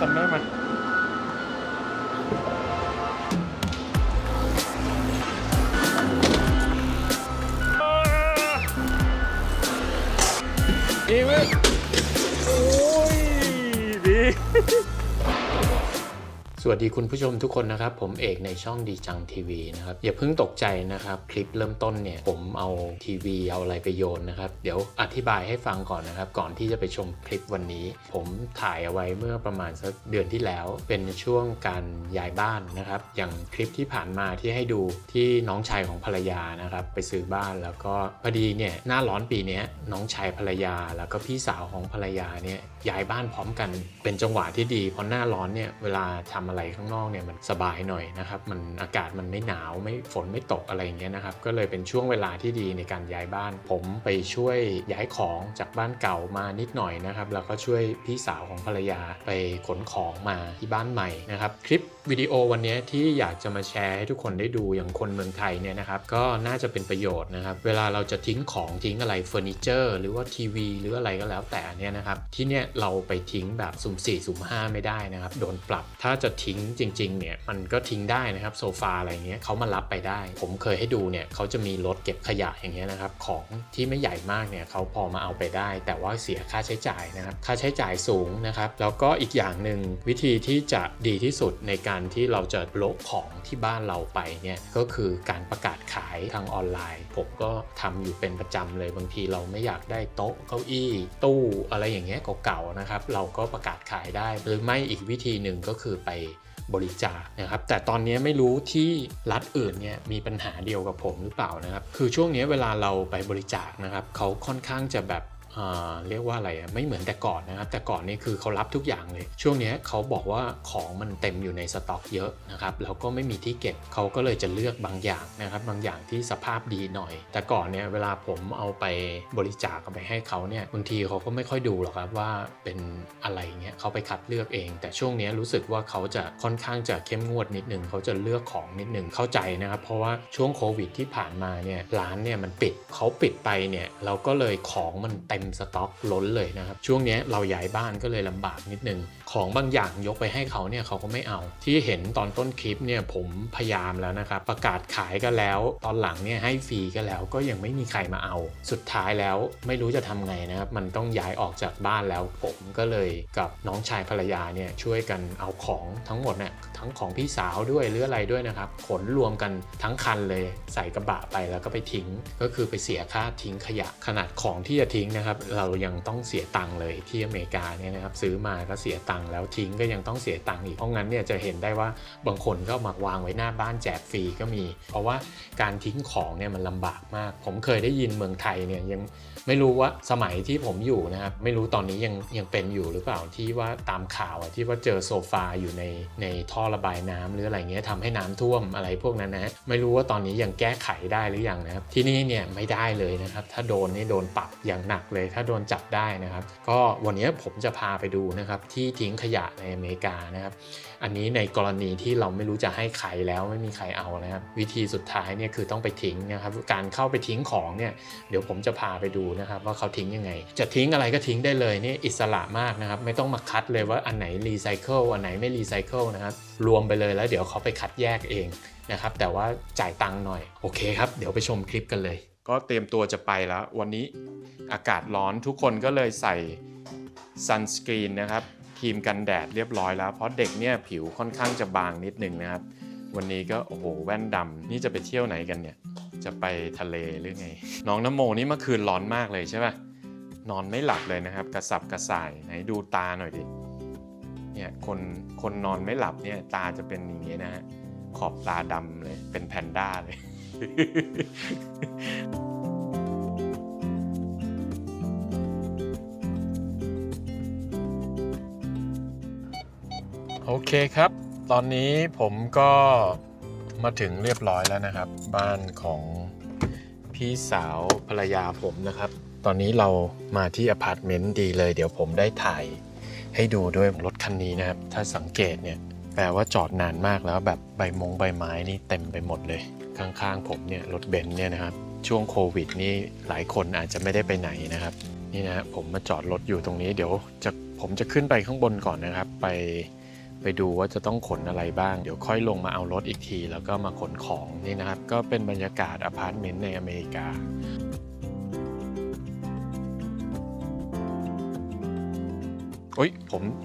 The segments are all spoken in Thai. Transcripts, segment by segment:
ซัมเมอร์มาดีเว้ยโอ้ยดีสวัสดีคุณผู้ชมทุกคนนะครับผมเอกในช่องดีจังทีวีนะครับอย่าเพิ่งตกใจนะครับคลิปเริ่มต้นเนี่ยผมเอาทีวีเอาอะไรไปโยนนะครับเดี๋ยวอธิบายให้ฟังก่อนนะครับก่อนที่จะไปชมคลิปวันนี้ผมถ่ายเอาไว้เมื่อประมาณสักเดือนที่แล้วเป็นช่วงการย้ายบ้านนะครับอย่างคลิปที่ผ่านมาที่ให้ดูที่น้องชายของภรรยานะครับไปซื้อบ้านแล้วก็พอดีเนี่ยหน้าร้อนปีนี้น้องชายภรรยาแล้วก็พี่สาวของภรรยาเนี่ยย้ายบ้านพร้อมกันเป็นจังหวะที่ดีเพราะหน้าร้อนเนี่ยเวลาทำอะไรข้างนอกเนี่ยมันสบายหน่อยนะครับมันอากาศมันไม่หนาวไม่ฝนไม่ตกอะไรอย่างเงี้ยนะครับก็เลยเป็นช่วงเวลาที่ดีในการย้ายบ้านผมไปช่วยย้ายของจากบ้านเก่ามานิดหน่อยนะครับแล้วก็ช่วยพี่สาวของภรรยาไปขนของมาที่บ้านใหม่นะครับคลิปวิดีโอวันนี้ที่อยากจะมาแชร์ให้ทุกคนได้ดูอย่างคนเมืองไทยเนี่ยนะครับก็น่าจะเป็นประโยชน์นะครับเวลาเราจะทิ้งของทิ้งอะไรเฟอร์นิเจอร์หรือว่าทีวีหรืออะไรก็แล้วแต่เนี่ยนะครับที่เนี่ยเราไปทิ้งแบบสุ่ม4สุ่ม5ไม่ได้นะครับโดนปรับถ้าจะทิ้งจริงๆเนี่ยมันก็ทิ้งได้นะครับโซฟาอะไรเงี้ยเขามารับไปได้ผมเคยให้ดูเนี่ยเขาจะมีรถเก็บขยะอย่างเงี้ยนะครับของที่ไม่ใหญ่มากเนี่ยเขาพอมาเอาไปได้แต่ว่าเสียค่าใช้จ่ายนะครับค่าใช้จ่ายสูงนะครับแล้วก็อีกอย่างหนึ่งวิธีที่จะดีที่สุดในการที่เราจะโละของที่บ้านเราไปเนี่ยก็คือการประกาศขายทางออนไลน์ผมก็ทำอยู่เป็นประจำเลยบางทีเราไม่อยากได้โต๊ะเก้าอี้ตู้อะไรอย่างเงี้ยเก่าๆนะครับเราก็ประกาศขายได้หรือไม่อีกวิธีหนึ่งก็คือไปบริจาคนะครับแต่ตอนนี้ไม่รู้ที่รัฐอื่นเนี่ยมีปัญหาเดียวกับผมหรือเปล่านะครับคือช่วงนี้เวลาเราไปบริจาคนะครับเขาค่อนข้างจะแบบเรียกว่าอะไรไม่เหมือนแต่ก่อนนะครับแต่ก่อนนี่คือเขารับทุกอย่างเลยช่วงนี้เขาบอกว่าของมันเต็มอยู่ในสต็อกเยอะนะครับแล้วก็ไม่มีที่เก็บเขาก็เลยจะเลือกบางอย่างนะครับบางอย่างที่สภาพดีหน่อยแต่ก่อนเนี่ยเวลาผมเอาไปบริจาคเอาไปให้เขาเนี่ยบางทีเขาก็ไม่ค่อยดูหรอกครับว่าเป็นอะไรเงี้ยเขาไปคัดเลือกเองแต่ช่วงนี้รู้สึกว่าเขาจะค่อนข้างจะเข้มงวดนิดนึงเขาจะเลือกของนิดนึงเข้าใจนะครับเพราะว่าช่วงโควิดที่ผ่านมาเนี่ยร้านเนี่ยมันปิดเขาปิดไปเนี่ยเราก็เลยของมันเต็มสต็อกล้นเลยนะครับช่วงนี้เราย้ายบ้านก็เลยลำบากนิดนึงของบางอย่างยกไปให้เขาเนี่ยเขาก็ไม่เอาที่เห็นตอนต้นคลิปเนี่ยผมพยายามแล้วนะครับประกาศขายก็แล้วตอนหลังเนี่ยให้ฟรีก็แล้วก็ยังไม่มีใครมาเอาสุดท้ายแล้วไม่รู้จะทำไงนะครับมันต้องย้ายออกจากบ้านแล้วผมก็เลยกับน้องชายภรรยาเนี่ยช่วยกันเอาของทั้งหมดเนี่ยทั้งของพี่สาวด้วยหรืออะไรด้วยนะครับขนรวมกันทั้งคันเลยใส่กระบะไปแล้วก็ไปทิ้งก็คือไปเสียค่าทิ้งขยะขนาดของที่จะทิ้งนะครับเรายังต้องเสียตังค์เลยที่อเมริกาเนี่ยนะครับซื้อมาก็เสียตังค์แล้วทิ้งก็ยังต้องเสียตังค์อีกเพราะงั้นเนี่ยจะเห็นได้ว่าบางคนก็มาวางไว้หน้าบ้านแจกฟรีก็มีเพราะว่าการทิ้งของเนี่ยมันลำบากมากผมเคยได้ยินเมืองไทยเนี่ยยังไม่รู้ว่าสมัยที่ผมอยู่นะครับไม่รู้ตอนนี้ยังเป็นอยู่หรือเปล่าที่ว่าตามข่าวที่ว่าเจอโซฟาอยู่ในท่อระบายน้ำหรืออะไรเงี้ยทำให้น้ำท่วมอะไรพวกนั้นนะไม่รู้ว่าตอนนี้ยังแก้ไขได้หรือยังนะครับที่นี่เนี่ยไม่ได้เลยนะครับถ้าโดนนี่โดนปรับอย่างหนักเลยถ้าโดนจับได้นะครับก็วันนี้ผมจะพาไปดูนะครับที่ทิ้งขยะในอเมริกานะครับอันนี้ในกรณีที่เราไม่รู้จะให้ใครแล้วไม่มีใครเอานะครับวิธีสุดท้ายเนี่ยคือต้องไปทิ้งนะครับการเข้าไปทิ้งของเนี่ยเดี๋ยวผมจะพาไปดูนะครับว่าเขาทิ้งยังไงจะทิ้งอะไรก็ทิ้งได้เลยนี่อิสระมากนะครับไม่ต้องมาคัดเลยว่าอันไหนรีไซเคิลอันไหนไม่รีไซเคิลนะครับรวมไปเลยแล้วเดี๋ยวเขาไปคัดแยกเองนะครับแต่ว่าจ่ายตังค์หน่อยโอเคครับเดี๋ยวไปชมคลิปกันเลยก็เตรียมตัวจะไปแล้ววันนี้อากาศร้อนทุกคนก็เลยใส่ซันสกรีนนะครับครีมกันแดดเรียบร้อยแล้วเพราะเด็กเนี่ยผิวค่อนข้างจะบางนิดนึงนะครับวันนี้ก็โอ้โหแว่นดำนี่จะไปเที่ยวไหนกันเนี่ยจะไปทะเลหรือไงน้องน้ำโมนี่เมื่อคืนร้อนมากเลยใช่ป่ะนอนไม่หลับเลยนะครับกระสับกระส่ายไหนดูตาหน่อยดิเนี่ยคนนอนไม่หลับเนี่ยตาจะเป็นอย่างนี้นะฮะขอบตาดำเลยเป็นแพนด้าเลยโอเคครับตอนนี้ผมก็มาถึงเรียบร้อยแล้วนะครับบ้านของพี่สาวภรรยาผมนะครับตอนนี้เรามาที่อพาร์ตเมนต์ดีเลยเดี๋ยวผมได้ถ่ายให้ดูด้วยรถคันนี้นะครับถ้าสังเกตเนี่ยแปลว่าจอดนานมากแล้วแบบใบไม้นี่เต็มไปหมดเลยข้างๆผมเนี่ยรถเบนซ์เนี่ยนะครับช่วงโควิดนี่หลายคนอาจจะไม่ได้ไปไหนนะครับนี่นะผมมาจอดรถอยู่ตรงนี้เดี๋ยวจะผ ผมจะขึ้นไปข้างบนก่อนนะครับไปดูว่าจะต้องขนอะไรบ้างเดี๋ยวค่อยลงมาเอารถอีกทีแล้วก็มาขนของนี่นะครับก็เป็นบรรยากาศอพาร์ตเมนต์ในอเมริกาโอ๊ย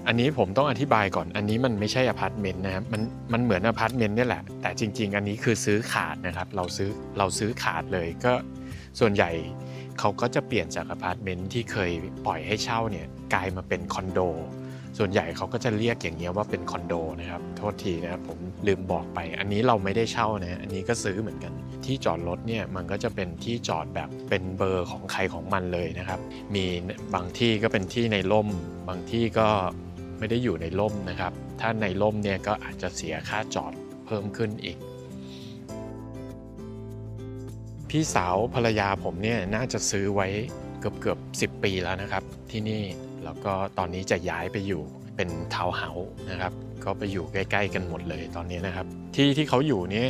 อันนี้ผมต้องอธิบายก่อนอันนี้มันไม่ใช่อพาร์ตเมนต์นะครับมันเหมือนอพาร์ตเมนต์นี่แหละแต่จริงๆอันนี้คือซื้อขาดนะครับเราซื้อขาดเลยก็ส่วนใหญ่เขาก็จะเปลี่ยนจากอพาร์ตเมนต์ที่เคยปล่อยให้เช่าเนี่ยกลายมาเป็นคอนโดส่วนใหญ่เขาก็จะเรียกอย่างเงี้ยว่าเป็นคอนโดนะครับโทษทีนะครับผมลืมบอกไปอันนี้เราไม่ได้เช่านะอันนี้ก็ซื้อเหมือนกันที่จอดรถเนี่ยมันก็จะเป็นที่จอดแบบเป็นเบอร์ของใครของมันเลยนะครับมีบางที่ก็เป็นที่ในร่มบางที่ก็ไม่ได้อยู่ในร่มนะครับถ้าในร่มเนี่ยก็อาจจะเสียค่าจอดเพิ่มขึ้นอีกพี่สาวภรรยาผมเนี่ยน่าจะซื้อไว้เกือบ10 ปีแล้วนะครับที่นี่แล้วก็ตอนนี้จะย้ายไปอยู่เป็นทาวน์เฮาส์นะครับก็ไปอยู่ใกล้ๆกันหมดเลยตอนนี้นะครับที่เขาอยู่นี้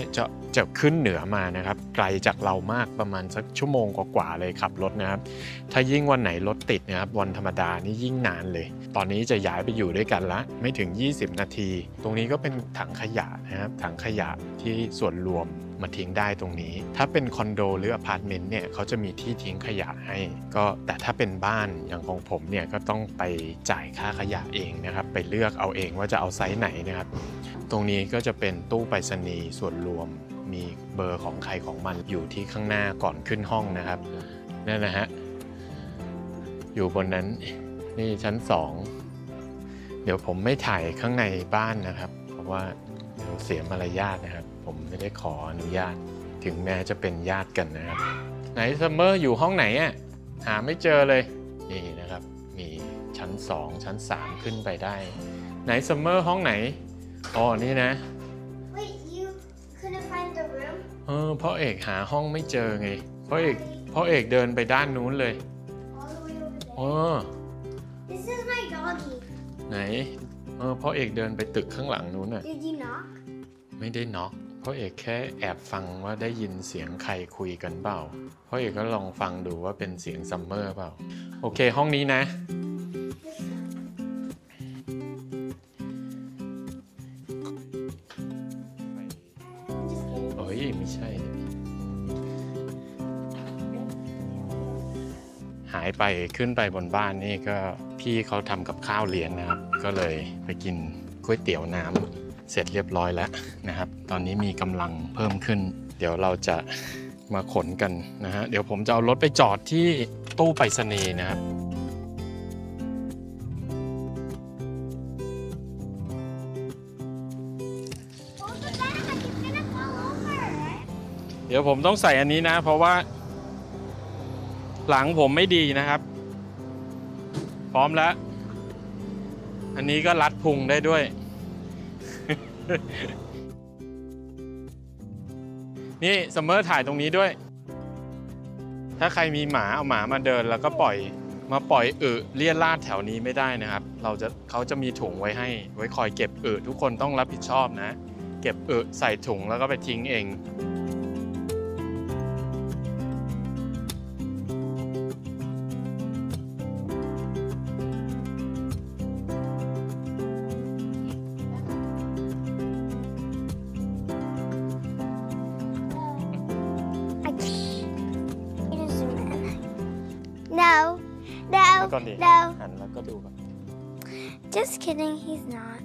จะขึ้นเหนือมานะครับไกลจากเรามากประมาณสักชั่วโมงกว่าเลยขับรถนะครับถ้ายิ่งวันไหนรถติดนะครับวันธรรมดานี่ยิ่งนานเลยตอนนี้จะย้ายไปอยู่ด้วยกันละไม่ถึง20นาทีตรงนี้ก็เป็นถังขยะนะครับถังขยะที่ส่วนรวมมาทิ้งได้ตรงนี้ถ้าเป็นคอนโดหรืออพาร์ตเมนต์เนี่ยเขาจะมีที่ทิ้งขยะให้ก็แต่ถ้าเป็นบ้านอย่างของผมเนี่ยก็ต้องไปจ่ายค่าขยะเองนะครับไปเลือกเอาเองว่าจะเอาไซส์ไหนนะครับตรงนี้ก็จะเป็นตู้ไปรษณีย์ส่วนรวมมีเบอร์ของใครของมันอยู่ที่ข้างหน้าก่อนขึ้นห้องนะครับนั่นนะฮะอยู่บนนั้นนี่ชั้น2เดี๋ยวผมไม่ถ่ายข้างในบ้านนะครับเพราะว่าเสียมารยาทนะครับผมไม่ได้ขออนุญาตถึงแม้จะเป็นญาติกันนะครับไหนซัมเมอร์อยู่ห้องไหนอ่ะหาไม่เจอเลยนี่นะครับมีชั้น2ชั้น3ขึ้นไปได้ไหนซัมเมอร์ห้องไหนอ๋อนี่นะ Wait, you couldn't find the room? พ่อเอกหาห้องไม่เจอไงพ่อเอกเดินไปด้านนู้นเลย All the way over there. This is my doggy. ไหนพ่อเอกเดินไปตึกข้างหลังนู้นน่ะ Did you knock? ไม่ได้น็อกพ่อเอกแค่แอบฟังว่าได้ยินเสียงใครคุยกันเปล่าพ่อเอกก็ลองฟังดูว่าเป็นเสียงซัมเมอร์เปล่าโอเคห้องนี้นะโอ้ยไม่ใช่หายไปขึ้นไปบนบ้านนี่ก็พี่เขาทำกับข้าวเลี้ยงนะครับก็เลยไปกินก๋วยเตี๋ยวน้ำเสร็จเรียบร้อยแล้วนะครับตอนนี้มีกำลังเพิ่มขึ้นเดี๋ยวเราจะมาขนกันนะฮะเดี๋ยวผมจะเอารถไปจอดที่ตู้ไปรษณีย์นะครับเดี๋ยวผมต้องใส่อันนี้นะเพราะว่าหลังผมไม่ดีนะครับพร้อมแล้วอันนี้ก็รัดพุงได้ด้วยนี่ซัมเมอร์ถ่ายตรงนี้ด้วยถ้าใครมีหมาเอาหมามาเดินแล้วก็มาปล่อยเลี่ยราดแถวนี้ไม่ได้นะครับเขาจะมีถุงไว้ให้ไว้คอยเก็บทุกคนต้องรับผิดชอบนะเก็บใส่ถุงแล้วก็ไปทิ้งเองNo. Just kidding, he's not.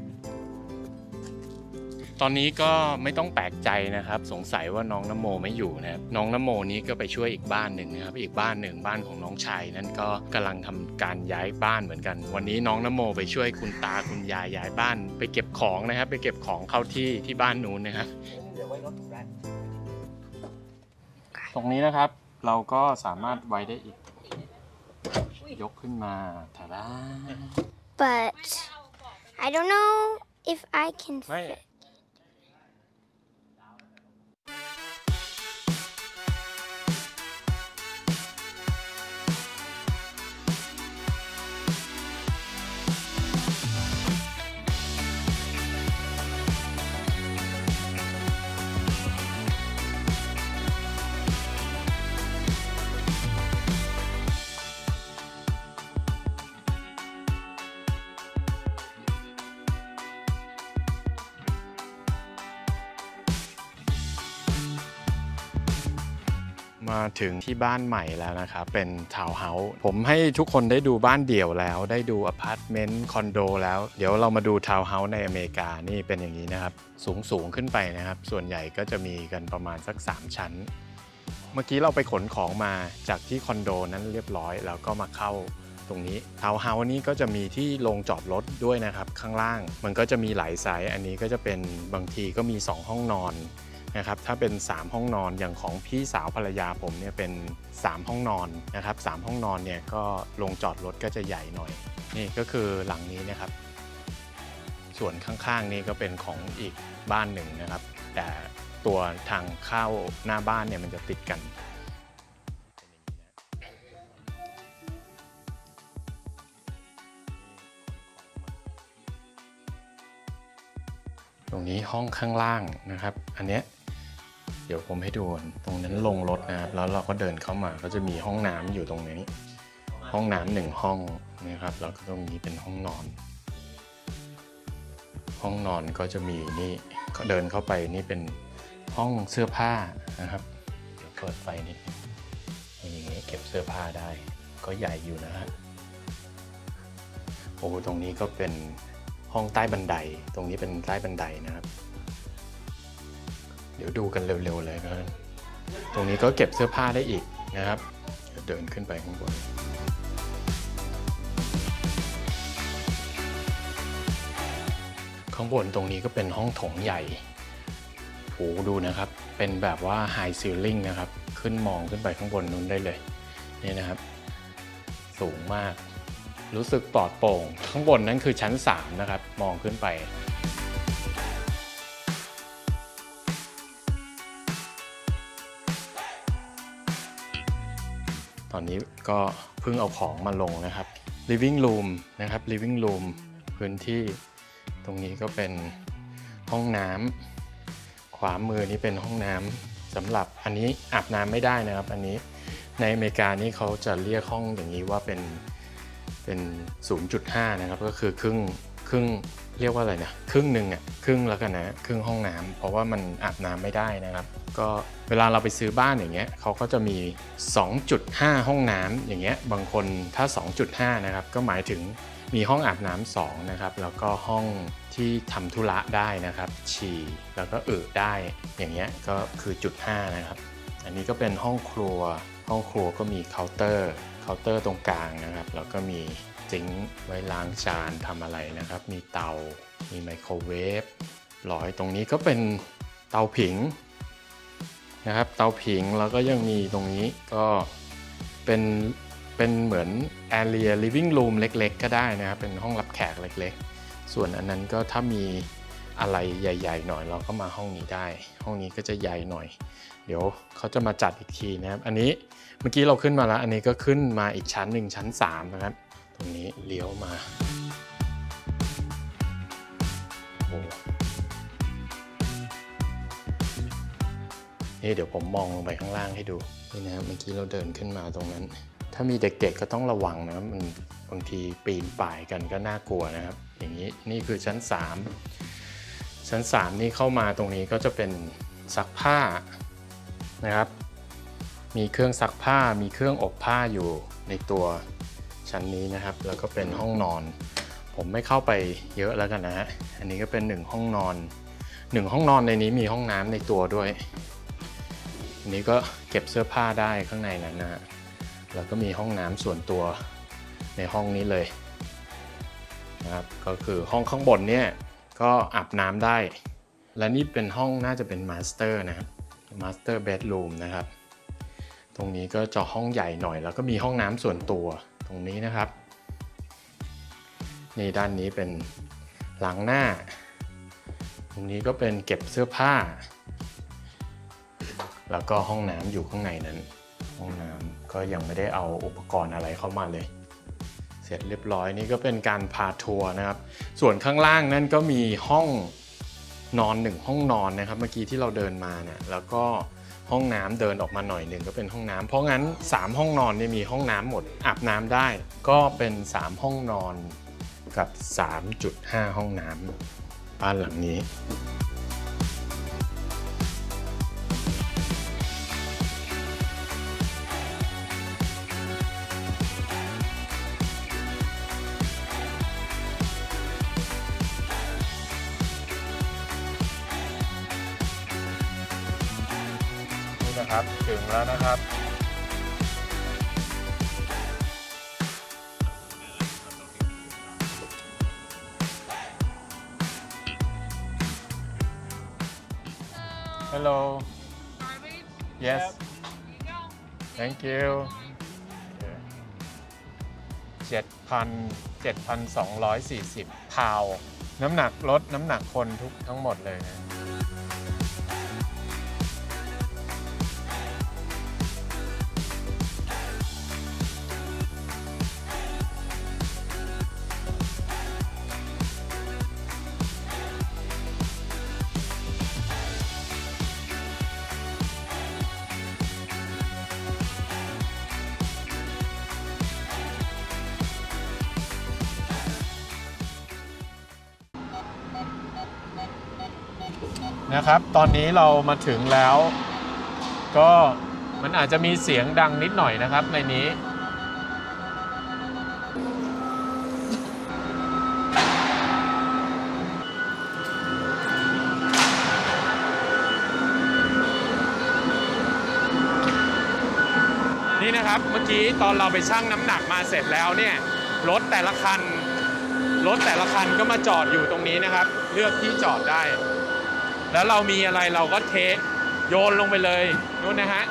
ตอนนี้ก็ไม่ต้องแปลกใจนะครับสงสัยว่าน้องนโมไม่อยู่นะครับน้องนโมนี้ก็ไปช่วยอีกบ้านหนึ่งนะครับอีกบ้านหนึ่งบ้านของน้องชายนั้นก็กำลังทำการย้ายบ้านเหมือนกันวันนี้น้องนโมไปช่วยคุณตาคุณยายย้ายบ้านไปเก็บของนะครับไปเก็บของเข้าที่บ้านนู้นนะครับตรงนี้นะครับเราก็สามารถไว้ได้อีกยกขึ้นมาทาร่า but I don't know if I can fit มาถึงที่บ้านใหม่แล้วนะครับเป็นทาวน์เฮาส์ผมให้ทุกคนได้ดูบ้านเดี่ยวแล้วได้ดูอพาร์ตเมนต์คอนโดแล้วเดี๋ยวเรามาดูทาวน์เฮาส์ในอเมริกานี่เป็นอย่างนี้นะครับสูงขึ้นไปนะครับส่วนใหญ่ก็จะมีกันประมาณสัก3ชั้นเมื่อกี้เราไปขนของมาจากที่คอนโดนั้นเรียบร้อยแล้วก็มาเข้าตรงนี้ทาวน์เฮาส์นี้ก็จะมีที่ลงจอดรถด้วยนะครับข้างล่างมันก็จะมีหลายไซส์อันนี้ก็จะเป็นบางทีก็มี2ห้องนอนนะครับถ้าเป็น3ห้องนอนอย่างของพี่สาวภรรยาผมเนี่ยเป็น3ห้องนอนนะครับ3ห้องนอนเนี่ยก็ลงจอดรถก็จะใหญ่หน่อยนี่ก็คือหลังนี้นะครับส่วนข้างๆนี้ก็เป็นของอีกบ้านหนึ่งนะครับแต่ตัวทางเข้าหน้าบ้านเนี่ยมันจะติดกันตรงนี้ห้องข้างล่างนะครับอันเนี้ยเดี๋ยวผมให้ดูตรงนั้นลงรถนะครับแล้วเราก็เดินเข้ามาก็จะมีห้องน้ำอยู่ตรงนี้ห้องน้ำ1ห้องนะครับแล้วก็ตรงนี้เป็นห้องนอนห้องนอนก็จะมีนี่เดินเข้าไปนี่เป็นห้องเสื้อผ้านะครับเดี๋ยวเปิดไฟนิดนึงอย่างนี้เก็บเสื้อผ้าได้ก็ใหญ่อยู่นะฮะโอ้ตรงนี้ก็เป็นห้องใต้บันไดตรงนี้เป็นใต้บันไดนะครับเดี๋ยวดูกันเร็วๆเลยนะตรงนี้ก็เก็บเสื้อผ้าได้อีกนะครับเดินขึ้นไปข้างบนข้างบนตรงนี้ก็เป็นห้องโถงใหญ่โอ้ดูนะครับเป็นแบบว่าไฮซีลิ่งนะครับขึ้นมองขึ้นไปข้างบนนู้นได้เลยนี่นะครับสูงมากรู้สึกปลอดโปร่งข้างบนนั้นคือชั้น3นะครับมองขึ้นไปตอนนี้ก็เพิ่งเอาของมาลงนะครับ living room นะครับ living room พื้นที่ตรงนี้ก็เป็นห้องน้ำขวามือนี้เป็นห้องน้ำสำหรับอันนี้อาบน้ำไม่ได้นะครับอันนี้ในอเมริกานี่เขาจะเรียกห้องอย่างนี้ว่าเป็น 0.5 นะครับก็คือครึ่งเรียกว่าอะไรนะครึ่งหนึ่งอ่ะครึ่งแล้วกันนะครึ่งห้องน้ำเพราะว่ามันอาบน้ำไม่ได้นะครับก็เวลาเราไปซื้อบ้านอย่างเงี้ยเขาก็จะมี 2.5 ห้องน้ำอย่างเงี้ยบางคนถ้า 2.5 นะครับก็หมายถึงมีห้องอาบน้ำ2นะครับแล้วก็ห้องที่ทำธุระได้นะครับฉี่แล้วก็อึได้อย่างเงี้ยก็คือ 0.5 นะครับอันนี้ก็เป็นห้องครัวก็มีเคาน์เตอร์ตรงกลางนะครับแล้วก็มีซิงค์ไว้ล้างจานทำอะไรนะครับมีเตามีไมโครเวฟหลอยตรงนี้ก็เป็นเตาผิงนะครับเตาผิงแล้วก็ยังมีตรงนี้ก็เป็นเหมือน Area Living Room เล็กๆก็ได้นะครับเป็นห้องรับแขกเล็กๆส่วนอันนั้นก็ถ้ามีอะไรใหญ่ๆหน่อยเราก็มาห้องนี้ได้ห้องนี้ก็จะใหญ่หน่อยเดี๋ยวเขาจะมาจัดอีกทีนะครับอันนี้เมื่อกี้เราขึ้นมาแล้วอันนี้ก็ขึ้นมาอีกชั้นหนึ่งชั้น3นะครับตรงนี้เลี้ยวมาโอ้นี่เดี๋ยวผมมองลงไปข้างล่างให้ดูนี่นะครับเมื่อกี้เราเดินขึ้นมาตรงนั้นถ้ามีเด็กๆก็ต้องระวังนะมันบางทีปีนป่ายกันก็น่ากลัวนะครับอย่างนี้นี่คือชั้น3ชั้น3นี่เข้ามาตรงนี้ก็จะเป็นซักผ้านะครับมีเครื่องซักผ้ามีเครื่องอบผ้าอยู่ในตัวชั้นนี้นะครับแล้วก็เป็นห้องนอนผมไม่เข้าไปเยอะแล้วกันนะฮะอันนี้ก็เป็น1ห้องนอน1ห้องนอนในนี้มีห้องน้ำในตัวด้วยอันนี้ก็เก็บเสื้อผ้าได้ข้างในนั้นนะฮะแล้วก็มีห้องน้ำส่วนตัวในห้องนี้เลยนะครับก็คือห้องข้างบนเนี่ยก็อาบน้ำได้และนี่เป็นห้องน่าจะเป็นมาสเตอร์นะครับมาสเตอร์เบดรูมนะครับตรงนี้ก็จะห้องใหญ่หน่อยแล้วก็มีห้องน้ำส่วนตัวตรงนี้นะครับนี่ด้านนี้เป็นหลังหน้าตรงนี้ก็เป็นเก็บเสื้อผ้าแล้วก็ห้องน้ำอยู่ข้างในนั้นห้องน้ำก็ยังไม่ได้เอาอุปกรณ์อะไรเข้ามาเลยเสร็จเรียบร้อยนี่ก็เป็นการพาทัวร์นะครับส่วนข้างล่างนั่นก็มีห้องนอน1ห้องนอนนะครับเมื่อกี้ที่เราเดินมาเนี่ยแล้วก็ห้องน้ำเดินออกมาหน่อยหนึ่งก็เป็นห้องน้ำเพราะงั้น3ห้องนอนเนี่ยมีห้องน้ำหมดอาบน้ำได้ก็เป็น3ห้องนอนกับ 3.5 ห้องน้ำบ้านหลังนี้ นะครับถึงแล้วนะครับHello Yes Thank you 7,240 พาวด์น้ำหนักรถน้ำหนักคนทั้งหมดเลยนะนะครับตอนนี้เรามาถึงแล้วก็มันอาจจะมีเสียงดังนิดหน่อยนะครับในนี้นี่นะครับเมื่อกี้ตอนเราไปชั่งน้ำหนักมาเสร็จแล้วเนี่ยรถแต่ละคันก็มาจอดอยู่ตรงนี้นะครับเลือกที่จอดได้แล้วเรามีอะไรเราก็เทโยนลงไปเลยนู่นนะฮะ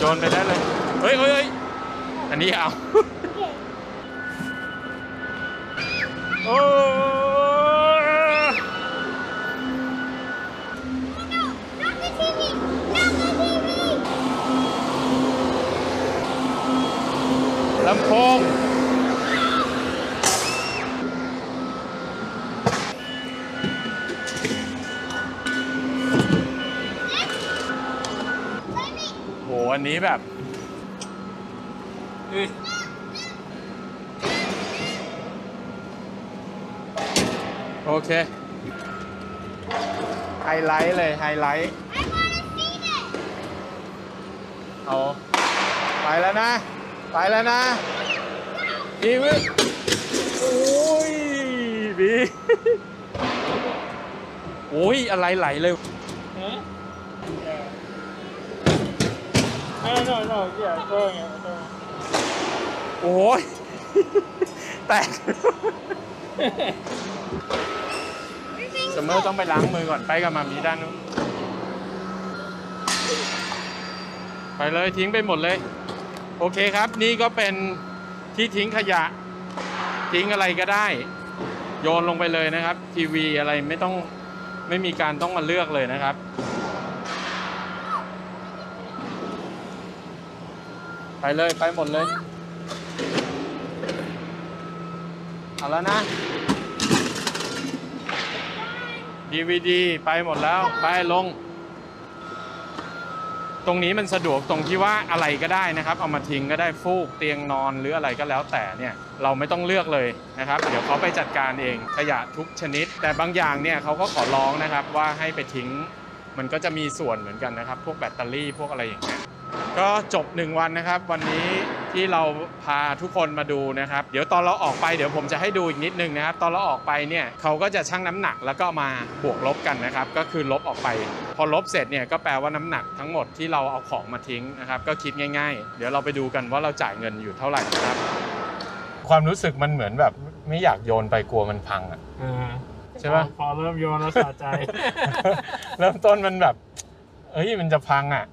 โยนไปได้เลยเฮ้ยอันนี้เอาโอ้ลำโพงอันนี้แบบโอเคไฮไลท์เลยไฮไลท์เอาไปแล้วนะอีวิโอ้ยบีโอ้ยอะไรไหลเลยNo, yeah, going. โอ้ยแตกเสมอต้องไปล้างมือก่อนไปกับมามีด้านนู้นไปเลยทิ้งไปหมดเลยโอเคครับนี่ก็เป็นที่ทิ้งขยะทิ้งอะไรก็ได้โยนลงไปเลยนะครับทีวีอะไรไม่มีการต้องมาเลือกเลยนะครับไปเลยไปหมดเลยเอาแล้วนะ DVD ไปหมดแล้วไปลงตรงนี้มันสะดวกตรงที่ว่าอะไรก็ได้นะครับเอามาทิ้งก็ได้ฟูกเตียงนอนหรืออะไรก็แล้วแต่เนี่ยเราไม่ต้องเลือกเลยนะครับเดี๋ยวเขาไปจัดการเองขยะทุกชนิดแต่บางอย่างเนี่ยเขาก็ขอร้องนะครับว่าให้ไปทิ้งมันก็จะมีส่วนเหมือนกันนะครับพวกแบตเตอรี่พวกอะไรอย่างเงี้ยก็จบ1วันนะครับวันนี้ที่เราพาทุกคนมาดูนะครับเดี๋ยวตอนเราออกไปเดี๋ยวผมจะให้ดูอีกนิดนึงนะครับตอนเราออกไปเนี่ยเขาก็จะชั่งน้ำหนักแล้วก็มาบวกลบกันนะครับก็คือลบออกไปพอลบเสร็จเนี่ยก็แปลว่าน้ำหนักทั้งหมดที่เราเอาของมาทิ้งนะครับก็คิดง่ายๆเดี๋ยวเราไปดูกันว่าเราจ่ายเงินอยู่เท่าไหร่นะครับความรู้สึกมันเหมือนแบบไม่อยากโยนไปกลัวมันพังอ่ะใช่ป่ะพอเริ่มโยนแล้วสะใจเริ่มต้นมันแบบเอ้ยมันจะพังอ่ะ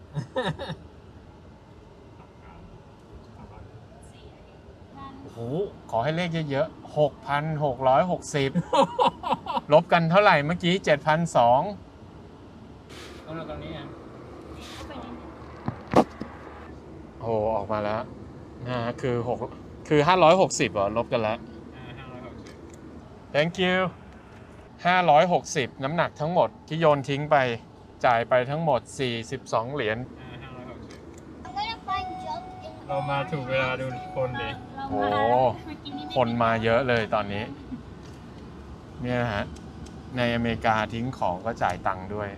โอ้โหขอให้เลขเยอะๆ 6,660 ลบกันเท่าไหร่เมื่อกี้ 7,200 ตรงนี้ไงโอ้โหออกมาแล้วคือ6คือ560อ่ะลบกันแล้ว560 Thank you 560 น้ำหนักทั้งหมดที่โยนทิ้งไปจ่ายไปทั้งหมด42 เหรียญ เรามาถูกเวลาดูคนเลยโอ้คนมาเยอะเลยตอนนี้เนี่ยฮะในอเมริกาทิ้งของก็จ่ายตังค์ด้วย